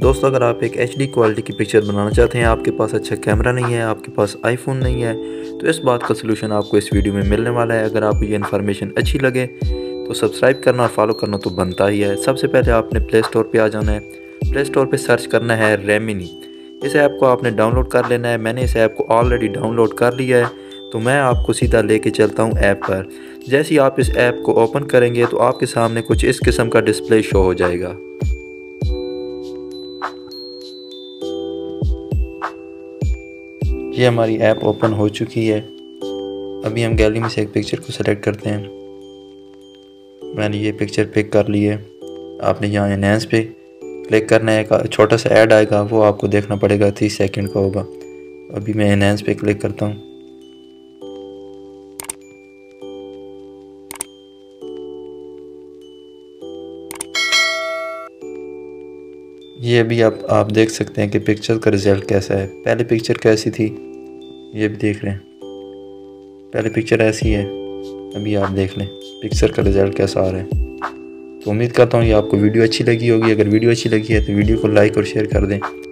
दोस्तों अगर आप एक एचडी क्वालिटी की पिक्चर बनाना चाहते हैं, आपके पास अच्छा कैमरा नहीं है, आपके पास आईफोन नहीं है, तो इस बात का सलूशन आपको इस वीडियो में मिलने वाला है। अगर आपको ये इन्फॉर्मेशन अच्छी लगे तो सब्सक्राइब करना और फॉलो करना तो बनता ही है। सबसे पहले आपने प्ले स्टोर पर आ जाना है, प्ले स्टोर पर सर्च करना है रेमिनी। इस ऐप को आपने डाउनलोड कर लेना है। मैंने इस ऐप को ऑलरेडी डाउनलोड कर लिया है, तो मैं आपको सीधा लेके चलता हूं ऐप पर। जैसे ही आप इस ऐप को ओपन करेंगे तो आपके सामने कुछ इस किस्म का डिस्प्ले शो हो जाएगा। ये हमारी ऐप ओपन हो चुकी है। अभी हम गैलरी में से एक पिक्चर को सेलेक्ट करते हैं। मैंने ये पिक्चर पिक कर ली है। आपने यहाँ एनहांस पे क्लिक करना है। एक छोटा सा ऐड आएगा, वो आपको देखना पड़ेगा, 30 सेकेंड का होगा। अभी मैं एनहांस पे क्लिक करता हूँ। ये अभी आप देख सकते हैं कि पिक्चर का रिज़ल्ट कैसा है। पहले पिक्चर कैसी थी ये भी देख लें। पहले पिक्चर ऐसी है, अभी आप देख लें पिक्चर का रिज़ल्ट कैसा आ रहा है। तो उम्मीद करता हूँ ये आपको वीडियो अच्छी लगी होगी। अगर वीडियो अच्छी लगी है तो वीडियो को लाइक और शेयर कर दें।